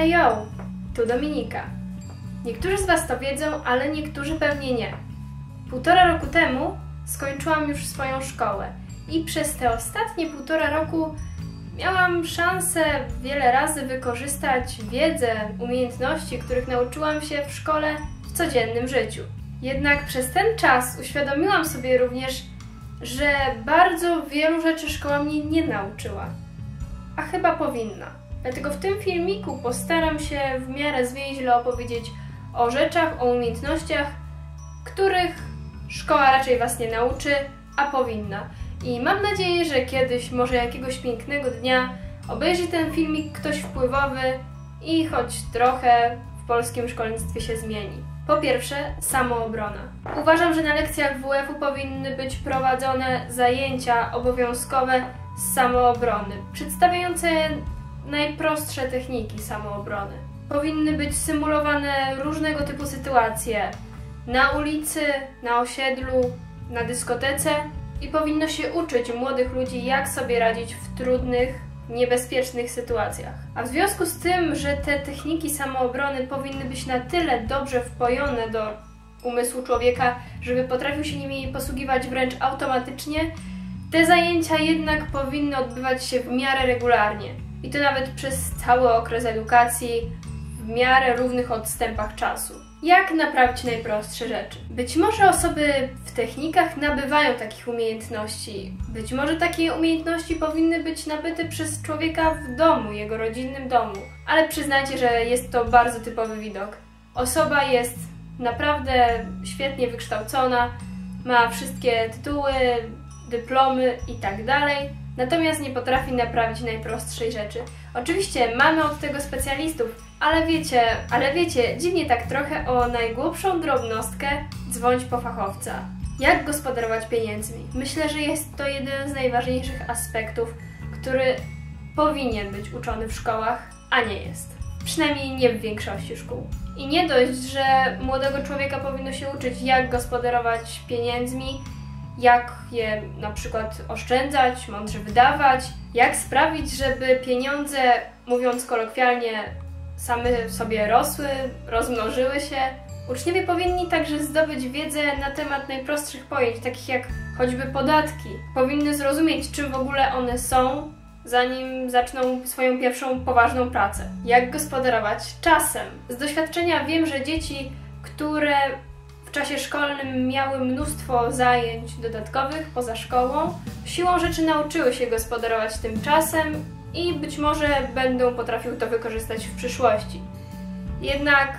Hejo, tu Dominika. Niektórzy z Was to wiedzą, ale niektórzy pewnie nie. 1,5 roku temu skończyłam już swoją szkołę i przez te ostatnie 1,5 roku miałam szansę wiele razy wykorzystać wiedzę, umiejętności, których nauczyłam się w szkole w codziennym życiu. Jednak przez ten czas uświadomiłam sobie również, że bardzo wielu rzeczy szkoła mnie nie nauczyła, a chyba powinna. Dlatego w tym filmiku postaram się w miarę zwięźle opowiedzieć o rzeczach, o umiejętnościach, których szkoła raczej Was nie nauczy, a powinna. I mam nadzieję, że kiedyś, może jakiegoś pięknego dnia, obejrzy ten filmik ktoś wpływowy i choć trochę w polskim szkolnictwie się zmieni. Po pierwsze, samoobrona. Uważam, że na lekcjach WF-u powinny być prowadzone zajęcia obowiązkowe z samoobrony, przedstawiające najprostsze techniki samoobrony. Powinny być symulowane różnego typu sytuacje na ulicy, na osiedlu, na dyskotece i powinno się uczyć młodych ludzi, jak sobie radzić w trudnych, niebezpiecznych sytuacjach. A w związku z tym, że te techniki samoobrony powinny być na tyle dobrze wpojone do umysłu człowieka, żeby potrafił się nimi posługiwać wręcz automatycznie, te zajęcia jednak powinny odbywać się w miarę regularnie. I to nawet przez cały okres edukacji, w miarę równych odstępach czasu. Jak naprawić najprostsze rzeczy? Być może osoby w technikach nabywają takich umiejętności. Być może takie umiejętności powinny być nabyte przez człowieka w domu, jego rodzinnym domu. Ale przyznajcie, że jest to bardzo typowy widok. Osoba jest naprawdę świetnie wykształcona, ma wszystkie tytuły, dyplomy itd. Natomiast nie potrafi naprawić najprostszej rzeczy. Oczywiście mamy od tego specjalistów, ale wiecie, dziwnie tak trochę o najgłupszą drobnostkę dzwoń po fachowca. Jak gospodarować pieniędzmi? Myślę, że jest to jeden z najważniejszych aspektów, który powinien być uczony w szkołach, a nie jest. Przynajmniej nie w większości szkół. I nie dość, że młodego człowieka powinno się uczyć, jak gospodarować pieniędzmi, jak je na przykład oszczędzać, mądrze wydawać, jak sprawić, żeby pieniądze, mówiąc kolokwialnie, same sobie rosły, rozmnożyły się. Uczniowie powinni także zdobyć wiedzę na temat najprostszych pojęć, takich jak choćby podatki. Powinny zrozumieć, czym w ogóle one są, zanim zaczną swoją pierwszą poważną pracę. Jak gospodarować czasem? Z doświadczenia wiem, że dzieci, które w czasie szkolnym miały mnóstwo zajęć dodatkowych poza szkołą, siłą rzeczy nauczyły się gospodarować tym czasem i być może będą potrafiły to wykorzystać w przyszłości. Jednak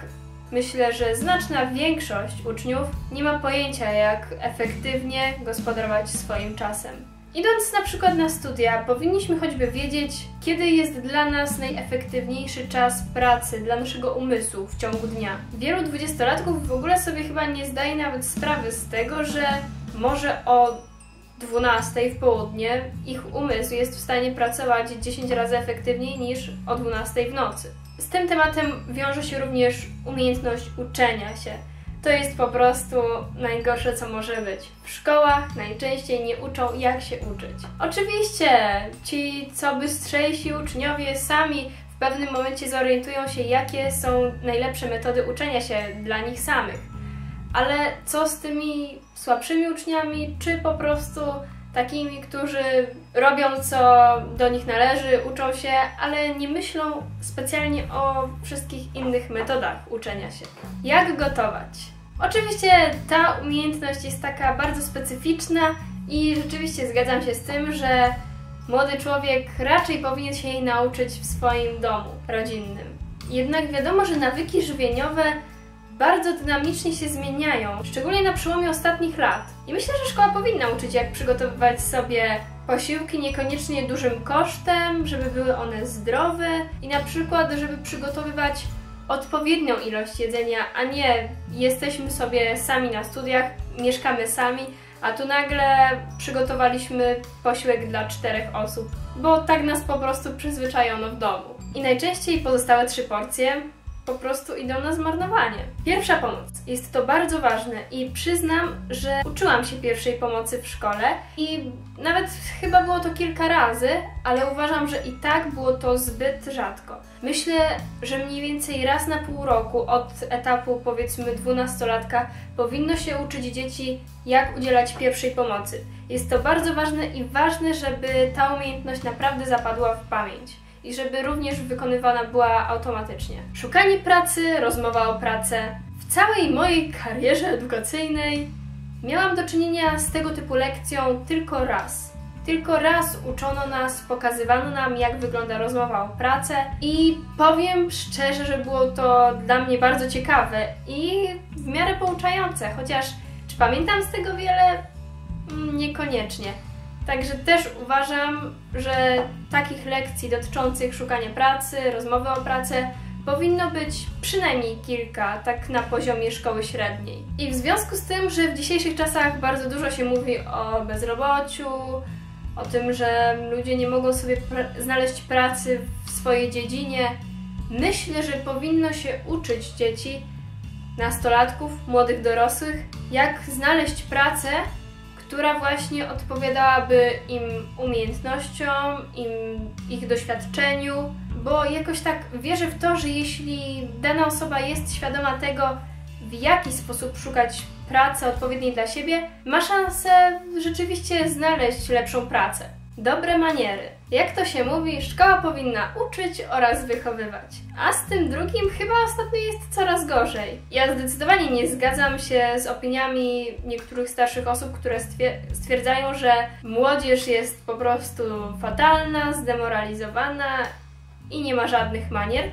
myślę, że znaczna większość uczniów nie ma pojęcia, jak efektywnie gospodarować swoim czasem. Idąc na przykład na studia, powinniśmy choćby wiedzieć, kiedy jest dla nas najefektywniejszy czas pracy dla naszego umysłu w ciągu dnia. Wielu dwudziestolatków w ogóle sobie chyba nie zdaje nawet sprawy z tego, że może o 12 w południe ich umysł jest w stanie pracować 10 razy efektywniej niż o 12 w nocy. Z tym tematem wiąże się również umiejętność uczenia się. To jest po prostu najgorsze, co może być. W szkołach najczęściej nie uczą, jak się uczyć. Oczywiście ci, co bystrzejsi uczniowie sami w pewnym momencie zorientują się, jakie są najlepsze metody uczenia się dla nich samych. Ale co z tymi słabszymi uczniami, czy po prostu takimi, którzy robią, co do nich należy, uczą się, ale nie myślą specjalnie o wszystkich innych metodach uczenia się? Jak gotować? Oczywiście ta umiejętność jest taka bardzo specyficzna i rzeczywiście zgadzam się z tym, że młody człowiek raczej powinien się jej nauczyć w swoim domu rodzinnym. Jednak wiadomo, że nawyki żywieniowe bardzo dynamicznie się zmieniają, szczególnie na przełomie ostatnich lat. I myślę, że szkoła powinna uczyć, jak przygotowywać sobie posiłki niekoniecznie dużym kosztem, żeby były one zdrowe i na przykład, żeby przygotowywać odpowiednią ilość jedzenia, a nie jesteśmy sobie sami na studiach, mieszkamy sami, a tu nagle przygotowaliśmy posiłek dla 4 osób, bo tak nas po prostu przyzwyczajono w domu. I najczęściej pozostałe 3 porcje po prostu idą na zmarnowanie. Pierwsza pomoc. Jest to bardzo ważne i przyznam, że uczyłam się pierwszej pomocy w szkole i nawet chyba było to kilka razy, ale uważam, że i tak było to zbyt rzadko. Myślę, że mniej więcej raz na pół roku od etapu powiedzmy 12-latka powinno się uczyć dzieci, jak udzielać pierwszej pomocy. Jest to bardzo ważne i ważne, żeby ta umiejętność naprawdę zapadła w pamięć i żeby również wykonywana była automatycznie. Szukanie pracy, rozmowa o pracę. W całej mojej karierze edukacyjnej miałam do czynienia z tego typu lekcją tylko raz. Tylko raz uczono nas, pokazywano nam, jak wygląda rozmowa o pracę i powiem szczerze, że było to dla mnie bardzo ciekawe i w miarę pouczające, chociaż czy pamiętam z tego wiele? Niekoniecznie. Także też uważam, że takich lekcji dotyczących szukania pracy, rozmowy o pracę powinno być przynajmniej kilka, tak na poziomie szkoły średniej. I w związku z tym, że w dzisiejszych czasach bardzo dużo się mówi o bezrobociu, o tym, że ludzie nie mogą sobie znaleźć pracy w swojej dziedzinie, myślę, że powinno się uczyć dzieci, nastolatków, młodych dorosłych, jak znaleźć pracę, która właśnie odpowiadałaby im umiejętnościom, ich doświadczeniu, bo jakoś tak wierzę w to, że jeśli dana osoba jest świadoma tego, w jaki sposób szukać pracy odpowiedniej dla siebie, ma szansę rzeczywiście znaleźć lepszą pracę. Dobre maniery. Jak to się mówi, szkoła powinna uczyć oraz wychowywać. A z tym drugim chyba ostatnio jest coraz gorzej. Ja zdecydowanie nie zgadzam się z opiniami niektórych starszych osób, które stwierdzają, że młodzież jest po prostu fatalna, zdemoralizowana i nie ma żadnych manier,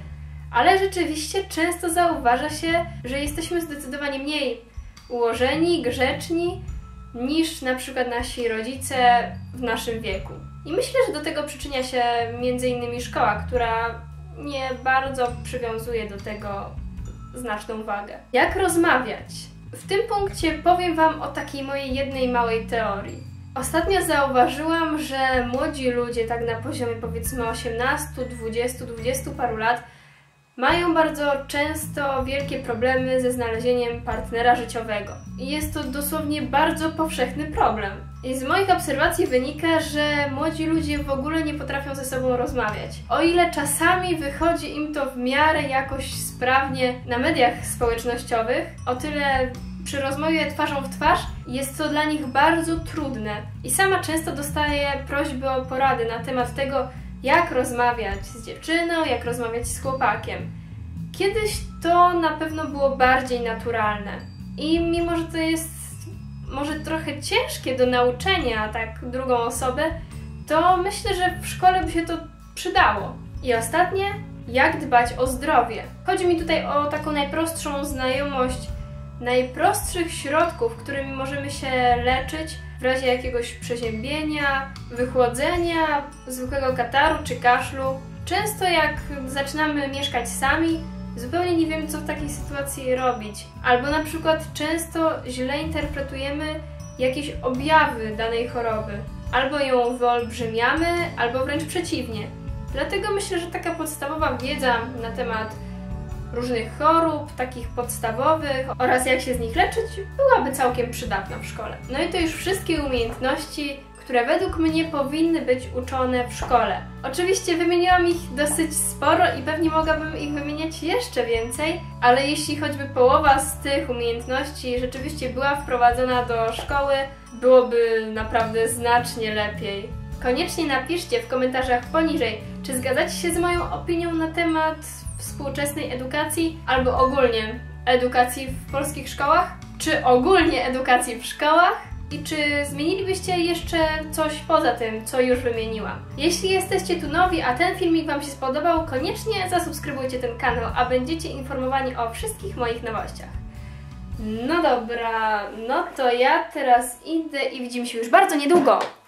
ale rzeczywiście często zauważa się, że jesteśmy zdecydowanie mniej ułożeni, grzeczni niż na przykład nasi rodzice w naszym wieku. I myślę, że do tego przyczynia się m.in. szkoła, która nie bardzo przywiązuje do tego znaczną wagę. Jak rozmawiać? W tym punkcie powiem Wam o takiej mojej jednej małej teorii. Ostatnio zauważyłam, że młodzi ludzie, tak na poziomie powiedzmy 18, 20, 20 paru lat, mają bardzo często wielkie problemy ze znalezieniem partnera życiowego. I jest to dosłownie bardzo powszechny problem. I z moich obserwacji wynika, że młodzi ludzie w ogóle nie potrafią ze sobą rozmawiać. O ile czasami wychodzi im to w miarę jakoś sprawnie na mediach społecznościowych, o tyle przy rozmowie twarzą w twarz jest to dla nich bardzo trudne. I sama często dostaję prośby o porady na temat tego, jak rozmawiać z dziewczyną, jak rozmawiać z chłopakiem. Kiedyś to na pewno było bardziej naturalne. I mimo, że to jest może trochę ciężkie do nauczenia tak drugą osobę, to myślę, że w szkole by się to przydało. I ostatnie, jak dbać o zdrowie. Chodzi mi tutaj o taką najprostszą znajomość najprostszych środków, którymi możemy się leczyć w razie jakiegoś przeziębienia, wychłodzenia, zwykłego kataru czy kaszlu. Często jak zaczynamy mieszkać sami, zupełnie nie wiemy, co w takiej sytuacji robić. Albo na przykład często źle interpretujemy jakieś objawy danej choroby. Albo ją wyolbrzymiamy, albo wręcz przeciwnie. Dlatego myślę, że taka podstawowa wiedza na temat różnych chorób, takich podstawowych oraz jak się z nich leczyć, byłaby całkiem przydatna w szkole. No i to już wszystkie umiejętności, które według mnie powinny być uczone w szkole. Oczywiście wymieniłam ich dosyć sporo i pewnie mogłabym ich wymieniać jeszcze więcej, ale jeśli choćby połowa z tych umiejętności rzeczywiście była wprowadzona do szkoły, byłoby naprawdę znacznie lepiej. Koniecznie napiszcie w komentarzach poniżej, czy zgadzacie się z moją opinią na temat współczesnej edukacji, albo ogólnie edukacji w polskich szkołach, czy ogólnie edukacji w szkołach i czy zmienilibyście jeszcze coś poza tym, co już wymieniłam. Jeśli jesteście tu nowi, a ten filmik Wam się spodobał, koniecznie zasubskrybujcie ten kanał, a będziecie informowani o wszystkich moich nowościach. No dobra, no to ja teraz idę i widzimy się już bardzo niedługo!